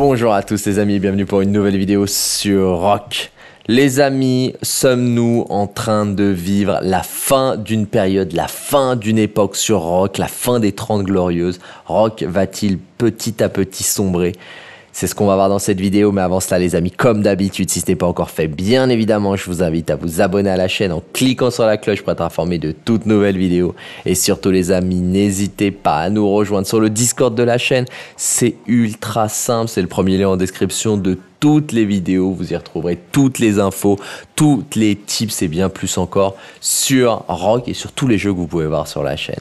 Bonjour à tous les amis, bienvenue pour une nouvelle vidéo sur RoK. Les amis, sommes-nous en train de vivre la fin d'une période, la fin d'une époque sur RoK, la fin des 30 glorieuses? RoK va-t-il petit à petit sombrer? C'est ce qu'on va voir dans cette vidéo, mais avant cela les amis, comme d'habitude, si ce n'est pas encore fait, bien évidemment, je vous invite à vous abonner à la chaîne en cliquant sur la cloche pour être informé de toutes nouvelles vidéos. Et surtout les amis, n'hésitez pas à nous rejoindre sur le Discord de la chaîne, c'est ultra simple, c'est le premier lien en description de toutes les vidéos, vous y retrouverez toutes les infos, toutes les tips et bien plus encore sur RoK et sur tous les jeux que vous pouvez voir sur la chaîne.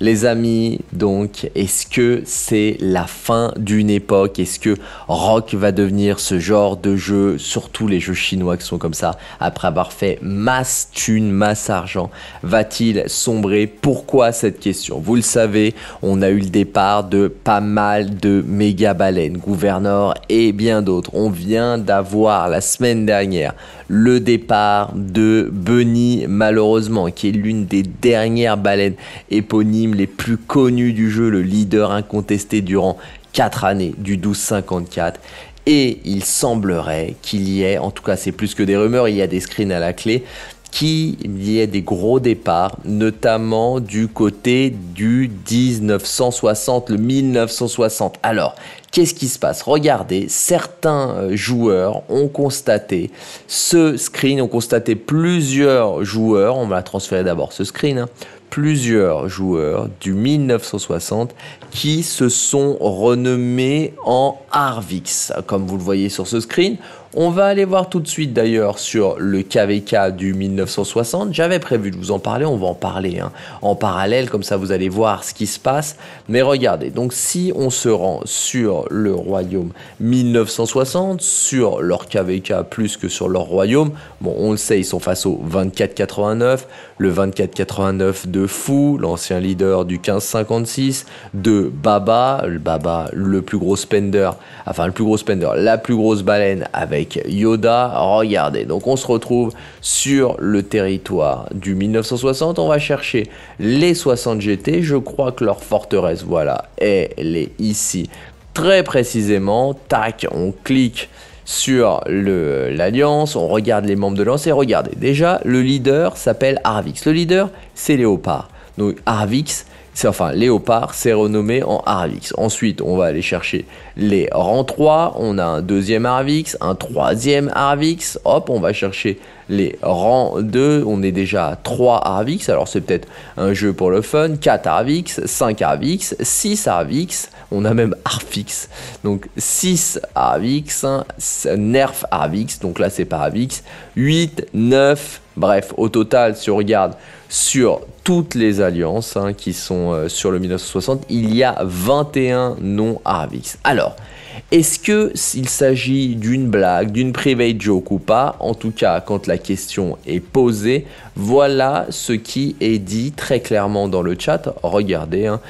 Les amis, donc, est-ce que c'est la fin d'une époque? Est-ce que RoK va devenir ce genre de jeu, surtout les jeux chinois qui sont comme ça, après avoir fait masse thune, masse argent? Va-t-il sombrer? Pourquoi cette question? Vous le savez, on a eu le départ de pas mal de méga baleines, Gouverneur et bien d'autres. On vient d'avoir la semaine dernière le départ de Bunny, malheureusement, qui est l'une des dernières baleines éponymes les plus connues du jeu, le leader incontesté durant 4 années du 1254. Et il semblerait qu'il y ait, en tout cas c'est plus que des rumeurs, il y a des screens à la clé, qu'il y ait des gros départs, notamment du côté du 1960, le 1960. Alors, qu'est-ce qui se passe? Regardez, certains joueurs ont constaté ce screen, ont constaté plusieurs joueurs, on va transférer d'abord ce screen, hein, plusieurs joueurs du 1960 qui se sont renommés en Arvix. Comme vous le voyez sur ce screen, on va aller voir tout de suite d'ailleurs sur le KVK du 1960. J'avais prévu de vous en parler, on va en parler hein, en parallèle, comme ça vous allez voir ce qui se passe. Mais regardez, donc si on se rend sur le royaume 1960, sur leur KVK plus que sur leur royaume, bon on le sait, ils sont face au 2489, le 2489 de Fou, l'ancien leader du 1556, de Baba, le Baba le plus gros spender, enfin le plus gros spender, la plus grosse baleine avec Yoda, regardez, donc on se retrouve sur le territoire du 1960, on va chercher les 60 GT, je crois que leur forteresse, voilà, elle est ici, très précisément, tac, on clique sur l'alliance, on regarde les membres de l'alliance, et regardez, déjà, le leader s'appelle Arvix, le leader, c'est Léopard, donc Arvix, enfin, Léopard s'est renommé en Arvix. Ensuite, on va aller chercher les rangs 3. On a un deuxième Arvix, un troisième Arvix. Hop, on va chercher les rangs 2. On est déjà à 3 Arvix. Alors, c'est peut-être un jeu pour le fun. 4 Arvix, 5 Arvix, 6 Arvix. On a même Arvix. Donc, 6 Arvix, hein, nerf Arvix. Donc là, c'est pas Arvix. 8, 9. Bref, au total, si on regarde sur toutes les alliances hein, qui sont sur le 1960, il y a 21 noms Arvix. Alors, est-ce qu'il s'agit d'une blague, d'une private joke ou pas? En tout cas, quand la question est posée, voilà ce qui est dit très clairement dans le chat. Regardez, hein,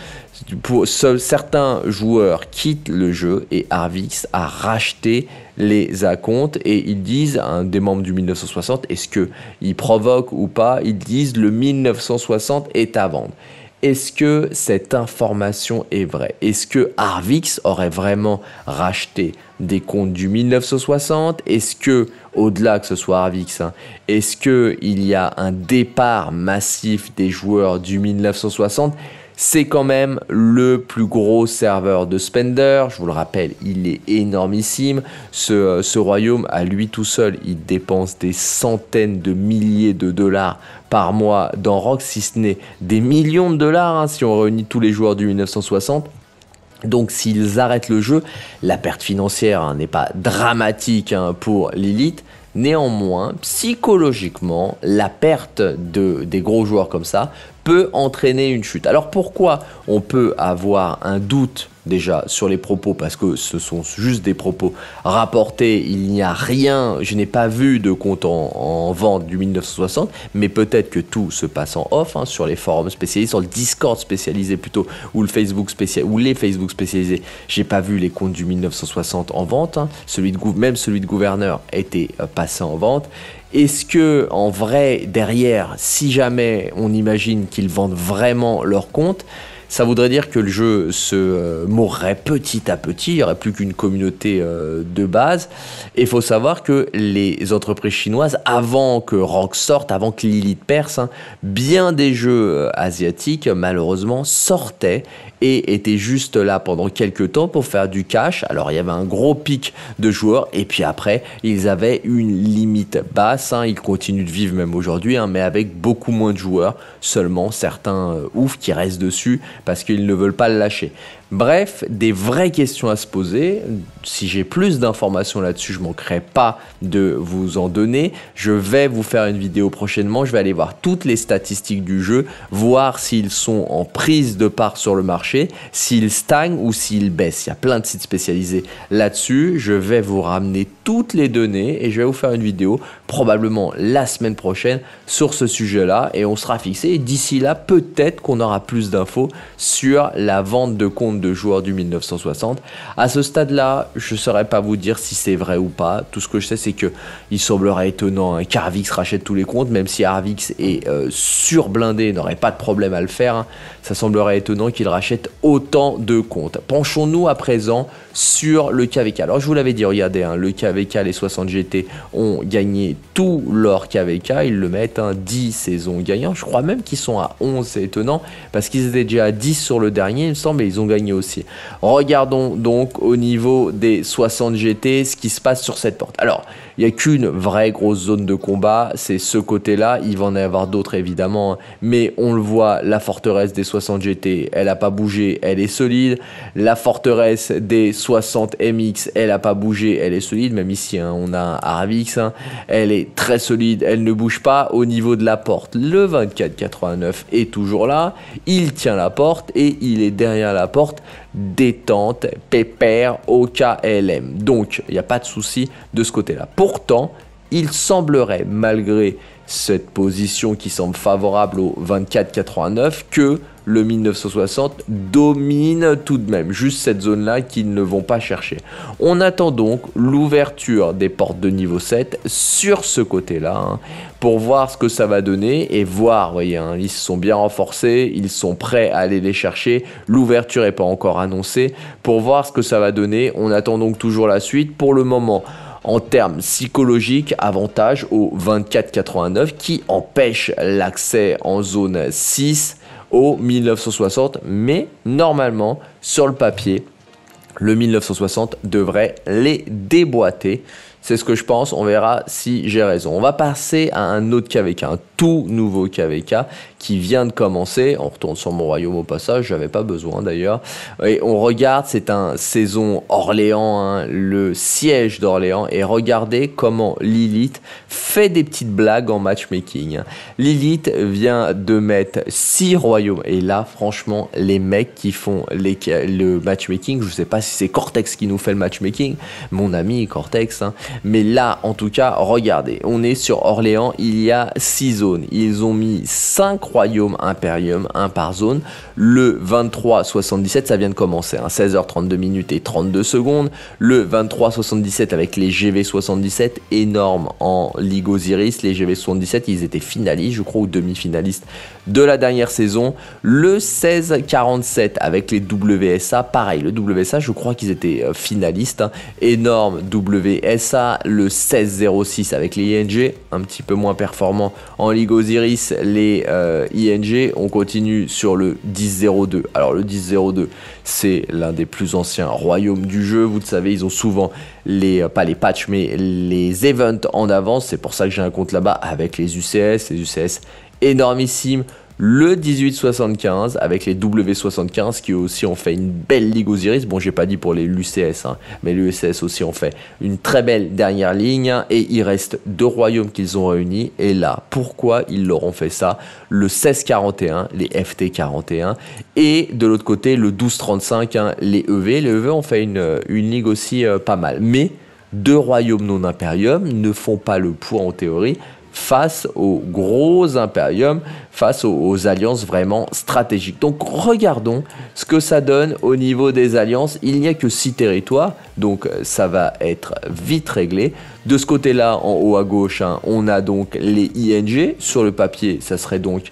certains joueurs quittent le jeu et Arvix a racheté les acomptes et ils disent, hein, des membres du 1960, est-ce qu'ils provoquent ou pas? Ils disent le 1960 est à vendre. Est-ce que cette information est vraie? Est-ce que Arvix aurait vraiment racheté des comptes du 1960? Est-ce que, au-delà que ce soit Arvix, hein, est-ce qu'il y a un départ massif des joueurs du 1960? C'est quand même le plus gros serveur de spender. Je vous le rappelle, il est énormissime. Ce royaume, à lui tout seul, il dépense des centaines de milliers de dollars par mois dans RoK, si ce n'est des millions de dollars, hein, si on réunit tous les joueurs du 1960. Donc s'ils arrêtent le jeu, la perte financière hein, n'est pas dramatique hein, pour Lilith. Néanmoins, psychologiquement, la perte des gros joueurs comme ça peut entraîner une chute. Alors pourquoi on peut avoir un doute déjà sur les propos? Parce que ce sont juste des propos rapportés, il n'y a rien, je n'ai pas vu de compte en vente du 1960, mais peut-être que tout se passe en off, hein, sur les forums spécialisés, sur le Discord spécialisé plutôt, ou le Facebook spécialisé, ou les Facebook spécialisés. J'ai pas vu les comptes du 1960 en vente, hein. Même celui de Gouverneur était passé en vente. Est-ce que, en vrai, derrière, si jamais on imagine qu'ils vendent vraiment leur compte, ça voudrait dire que le jeu se mourrait petit à petit, il n'y aurait plus qu'une communauté de base. Et il faut savoir que les entreprises chinoises, avant que RoK sorte, avant que Lilith perce, hein, bien des jeux asiatiques, malheureusement, sortaient et étaient juste là pendant quelques temps pour faire du cash. Alors, il y avait un gros pic de joueurs et puis après, ils avaient une limite basse. Hein, ils continuent de vivre même aujourd'hui, hein, mais avec beaucoup moins de joueurs, seulement certains oufs qui restent dessus parce qu'ils ne veulent pas le lâcher. Bref, des vraies questions à se poser. Si j'ai plus d'informations là-dessus, je ne manquerai pas de vous en donner. Je vais vous faire une vidéo prochainement. Je vais aller voir toutes les statistiques du jeu, voir s'ils sont en prise de part sur le marché, s'ils stagnent ou s'ils baissent. Il y a plein de sites spécialisés là-dessus. Je vais vous ramener toutes les données et je vais vous faire une vidéo probablement la semaine prochaine sur ce sujet-là et on sera fixé. D'ici là, peut-être qu'on aura plus d'infos sur la vente de comptes de joueurs du 1960. À ce stade-là, je ne saurais pas vous dire si c'est vrai ou pas. Tout ce que je sais, c'est que il semblerait étonnant hein, qu'Arvix rachète tous les comptes, même si Arvix est surblindé, n'aurait pas de problème à le faire. Hein. Ça semblerait étonnant qu'il rachète autant de comptes. Penchons-nous à présent sur le KVK. Alors, je vous l'avais dit, regardez, hein, le KVK, les 60 GT ont gagné tout leur KVK. Ils le mettent hein, 10 saisons gagnantes. Je crois même qu'ils sont à 11, c'est étonnant, parce qu'ils étaient déjà à 10 sur le dernier, il me semble, et ils ont gagné aussi. Regardons donc au niveau des 60 GT ce qui se passe sur cette porte. Alors, il n'y a qu'une vraie grosse zone de combat, c'est ce côté-là, il va en avoir d'autres évidemment, mais on le voit, la forteresse des 60 GT, elle n'a pas bougé, elle est solide. La forteresse des 60 MX, elle n'a pas bougé, elle est solide, même ici, hein, on a un Arvix, hein, elle est très solide, elle ne bouge pas. Au niveau de la porte, le 2489 est toujours là, il tient la porte et il est derrière la porte. Détente, pépère, OKLM. Donc, il n'y a pas de souci de ce côté-là. Pourtant, il semblerait, malgré cette position qui semble favorable au 24-89, que le 1960 domine tout de même, juste cette zone-là qu'ils ne vont pas chercher. On attend donc l'ouverture des portes de niveau 7 sur ce côté-là hein, pour voir ce que ça va donner et voir, vous voyez, hein, ils se sont bien renforcés, ils sont prêts à aller les chercher, l'ouverture n'est pas encore annoncée, pour voir ce que ça va donner. On attend donc toujours la suite. Pour le moment, en termes psychologiques, avantage au 24-89 qui empêche l'accès en zone 6 au 1960, mais normalement, sur le papier, le 1960 devrait les déboîter. C'est ce que je pense, on verra si j'ai raison. On va passer à un autre KVK, un tout nouveau KVK qui vient de commencer. On retourne sur mon royaume au passage, j'avais pas besoin d'ailleurs. Et on regarde, c'est un saison Orléans, hein, le siège d'Orléans. Et regardez comment Lilith fait des petites blagues en matchmaking. Lilith vient de mettre 6 royaumes. Et là, franchement, les mecs qui font le matchmaking, je sais pas si c'est Cortex qui nous fait le matchmaking, mon ami Cortex, hein. Mais là, en tout cas, regardez, on est sur Orléans, il y a 6 zones. Ils ont mis 5 royaumes impérium, un par zone. Le 23-77, ça vient de commencer, hein, 16h32 min et 32 secondes. Le 23-77 avec les GV-77, énorme en Ligue Osiris. Les GV-77, ils étaient finalistes, je crois, ou demi-finalistes de la dernière saison. Le 16-47 avec les WSA, pareil, le WSA, je crois qu'ils étaient finalistes, hein, énorme WSA. Le 16-06 avec les ING, un petit peu moins performant en Ligue Osiris, les ING. On continue sur le 10-02. Alors le 10-02, c'est l'un des plus anciens royaumes du jeu. Vous le savez, ils ont souvent les, pas les patchs, mais les events en avance. C'est pour ça que j'ai un compte là-bas avec les UCS. Les UCS énormissimes. Le 18-75 avec les W-75 qui aussi ont fait une belle Ligue Osiris. Bon, j'ai pas dit pour les l'UCS, hein, mais l'UCS aussi ont fait une très belle dernière ligne. Hein, et il reste 2 royaumes qu'ils ont réunis. Et là, pourquoi ils l'auront fait ça? Le 16-41, les FT-41. Et de l'autre côté, le 12-35, hein, les EV. Les EV ont fait une ligue aussi pas mal. Mais 2 royaumes non-impérium ne font pas le poids en théorie face aux gros impériums, face aux alliances vraiment stratégiques. Donc regardons ce que ça donne au niveau des alliances. Il n'y a que 6 territoires, donc ça va être vite réglé. De ce côté-là, en haut à gauche, hein, on a donc les ING. Sur le papier, ça serait donc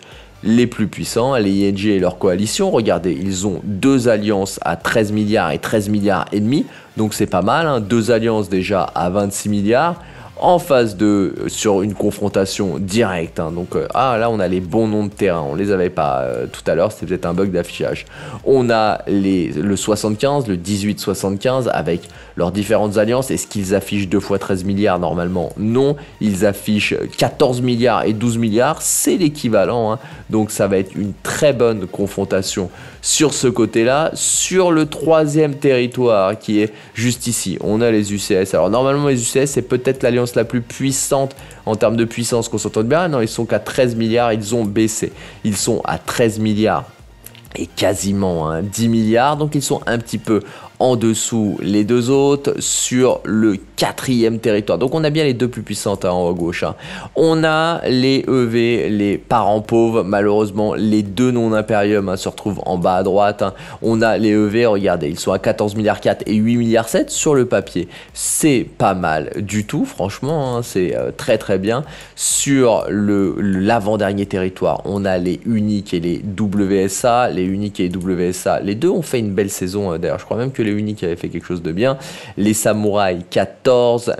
les plus puissants, les ING et leur coalition. Regardez, ils ont deux alliances à 13 milliards et 13 milliards et demi, donc c'est pas mal, hein. Deux alliances déjà à 26 milliards, en phase 2 sur une confrontation directe, hein. Donc là on a les bons noms de terrain, on les avait pas tout à l'heure, c'était peut-être un bug d'affichage. On a le 75, le 18-75 avec leurs différentes alliances. Est-ce qu'ils affichent 2 fois 13 milliards? Normalement non, ils affichent 14 milliards et 12 milliards, c'est l'équivalent, hein. Donc ça va être une très bonne confrontation sur ce côté-là. Sur le troisième territoire qui est juste ici, on a les UCS. Alors normalement les UCS c'est peut-être l'alliance la plus puissante en termes de puissance, qu'on s'entende bien. Non, ils sont qu'à 13 milliards, ils ont baissé. Ils sont à 13 milliards et quasiment 10 milliards, donc ils sont un petit peu en dessous les deux autres. Sur le quatrième territoire, donc on a bien les deux plus puissantes, hein, en haut à gauche, hein. On a les EV, les parents pauvres, malheureusement les deux non-impérium, hein, se retrouvent en bas à droite, hein. On a les EV, regardez, ils sont à 14 milliards 4 et 8 milliards 7 sur le papier, c'est pas mal du tout, franchement, hein, c'est très très bien. Sur l'avant-dernier territoire, on a les Unique et les WSA, les deux ont fait une belle saison, d'ailleurs je crois même que les Uniques avaient fait quelque chose de bien. Les Samouraïs, 14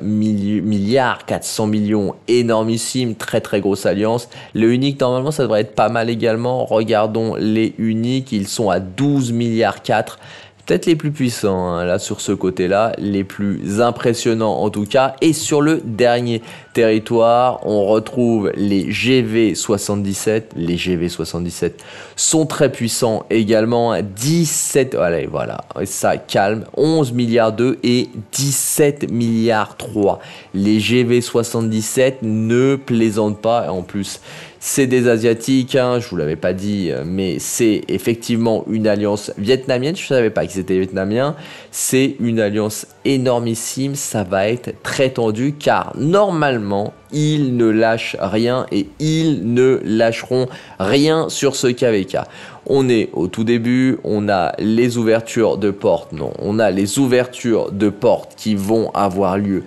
milliards, 400 millions, énormissime, très très grosse alliance. Les Uniques, normalement, ça devrait être pas mal également. Regardons les Uniques, ils sont à 12 milliards 4. Peut-être les plus puissants, hein, là sur ce côté-là, les plus impressionnants en tout cas. Et sur le dernier territoire, on retrouve les GV-77. Les GV-77 sont très puissants également, hein, 17, allez voilà, ça calme, 11 milliards 2 et 17 milliards 3. Les GV-77 ne plaisantent pas, en plus c'est des Asiatiques, hein, je vous l'avais pas dit, mais c'est effectivement une alliance vietnamienne, je savais pas que c'était vietnamien. C'est une alliance énormissime, ça va être très tendu car normalement ils ne lâchent rien et ils ne lâcheront rien sur ce KVK. On est au tout début, on a les ouvertures de portes, non, on a les ouvertures de portes qui vont avoir lieu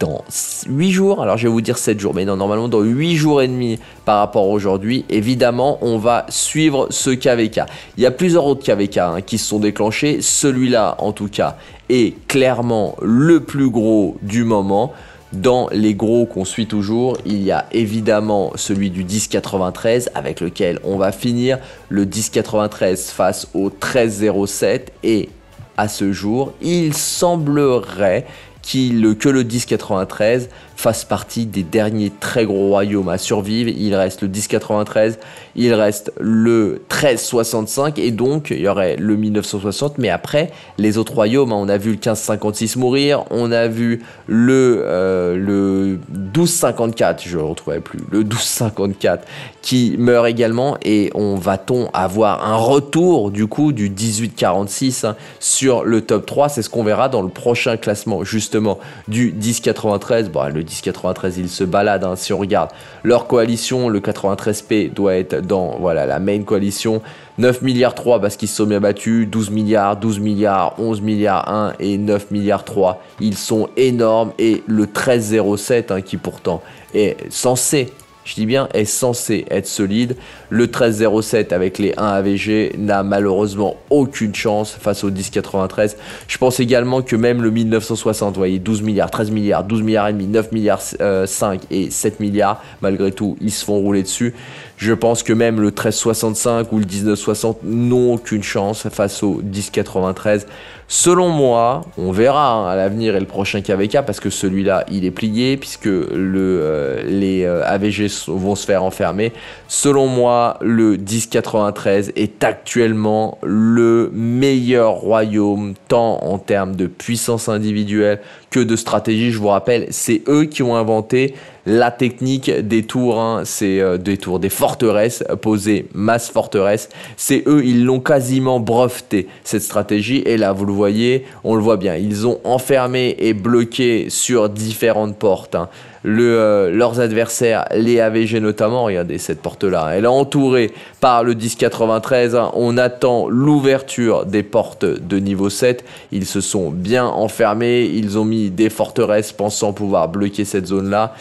dans 8 jours, alors je vais vous dire 7 jours, mais non, normalement dans 8 jours et demi par rapport à aujourd'hui. Évidemment, on va suivre ce KVK. Il y a plusieurs autres KVK, hein, qui se sont déclenchés. Celui-là, en tout cas, est clairement le plus gros du moment. Dans les gros qu'on suit toujours, il y a évidemment celui du 1093 avec lequel on va finir. Le 1093 face au 1307, et à ce jour, il semblerait que le 1093 fasse partie des derniers très gros royaumes à survivre. Il reste le 1093, il reste le 1365, et donc il y aurait le 1960, mais après les autres royaumes, hein, on a vu le 1556 mourir, on a vu le 1254, je ne le retrouvais plus, le 1254 qui meurt également, et va-t-on avoir un retour du coup du 1846, hein, sur le top 3, c'est ce qu'on verra dans le prochain classement justement du 1093. Bon, le 1093 il se balade, hein, si on regarde leur coalition, le 93P doit être dans, voilà, la main coalition. 9 milliards 3 parce qu'ils se sont bien battus, 12 milliards, 12 milliards, 11 milliards 1 et 9 milliards 3. Ils sont énormes, et le 1307, hein, qui pourtant est censé, je dis bien, est censé être solide. Le 1307 avec les 1 AVG n'a malheureusement aucune chance face au 1093. Je pense également que même le 1960, vous voyez, 12 milliards, 13 milliards, 12 milliards et demi, 9 milliards 5 et 7 milliards, malgré tout, ils se font rouler dessus. Je pense que même le 1365 ou le 1960 n'ont aucune chance face au 1093. Selon moi, on verra, hein, à l'avenir et le prochain KVK, parce que celui-là, il est plié, puisque les AVG vont se faire enfermer. Selon moi, le 1093 est actuellement le meilleur royaume, tant en termes de puissance individuelle que de stratégie. Je vous rappelle, c'est eux qui ont inventé la technique des tours, hein, c'est des tours, des forteresses, posées masse forteresse. C'est eux, ils l'ont quasiment breveté, cette stratégie. Et là, vous le voyez, on le voit bien, ils ont enfermé et bloqué sur différentes portes, hein, leurs adversaires, les AVG notamment. Regardez cette porte-là, elle est entourée par le 1093, hein. On attend l'ouverture des portes de niveau 7. Ils se sont bien enfermés, ils ont mis des forteresses pensant pouvoir bloquer cette zone-là.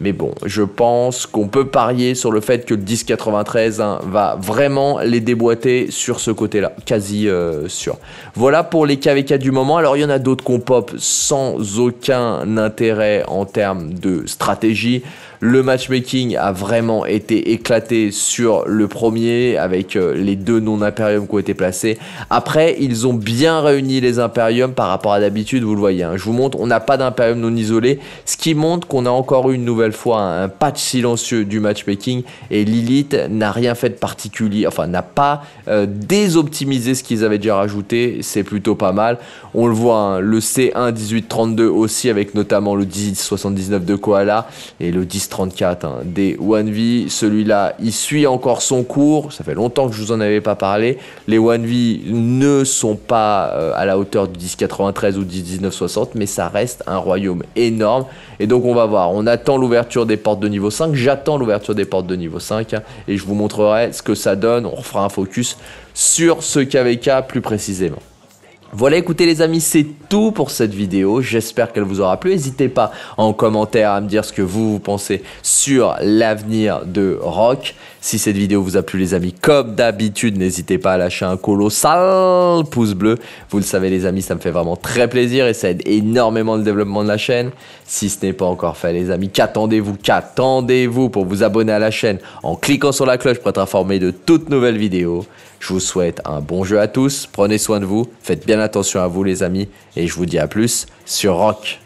Mais bon, je pense qu'on peut parier sur le fait que le 1093 hein, va vraiment les déboîter sur ce côté-là, quasi sûr. Voilà pour les KVK du moment. Alors, il y en a d'autres qu'on pop sans aucun intérêt en termes de stratégie. Le matchmaking a vraiment été éclaté sur le premier avec les deux non-impériums qui ont été placés. Après, ils ont bien réuni les impériums par rapport à d'habitude, vous le voyez. Hein. Je vous montre, on n'a pas d'impérium non isolé, ce qui montre qu'on a encore eu une nouvelle fois un patch silencieux du matchmaking et Lilith n'a rien fait de particulier, enfin n'a pas désoptimisé ce qu'ils avaient déjà rajouté, c'est plutôt pas mal. On le voit, hein, le C1-18-32 aussi avec notamment le 10-79 de Koala et le 10 34 hein, des 1V, celui-là il suit encore son cours, ça fait longtemps que je vous en avais pas parlé, les 1V ne sont pas à la hauteur du 1093 ou 10 1960, mais ça reste un royaume énorme et donc on va voir, on attend l'ouverture des portes de niveau 5, j'attends l'ouverture des portes de niveau 5 hein, et je vous montrerai ce que ça donne, on refera un focus sur ce KVK plus précisément. Voilà, écoutez les amis, c'est tout pour cette vidéo, j'espère qu'elle vous aura plu, n'hésitez pas en commentaire à me dire ce que vous pensez sur l'avenir de RoK. Si cette vidéo vous a plu les amis, comme d'habitude, n'hésitez pas à lâcher un colossal pouce bleu, vous le savez les amis, ça me fait vraiment très plaisir et ça aide énormément le développement de la chaîne. Si ce n'est pas encore fait les amis, qu'attendez-vous pour vous abonner à la chaîne en cliquant sur la cloche pour être informé de toutes nouvelles vidéos. Je vous souhaite un bon jeu à tous, prenez soin de vous, faites bien attention à vous les amis et je vous dis à plus sur RoK.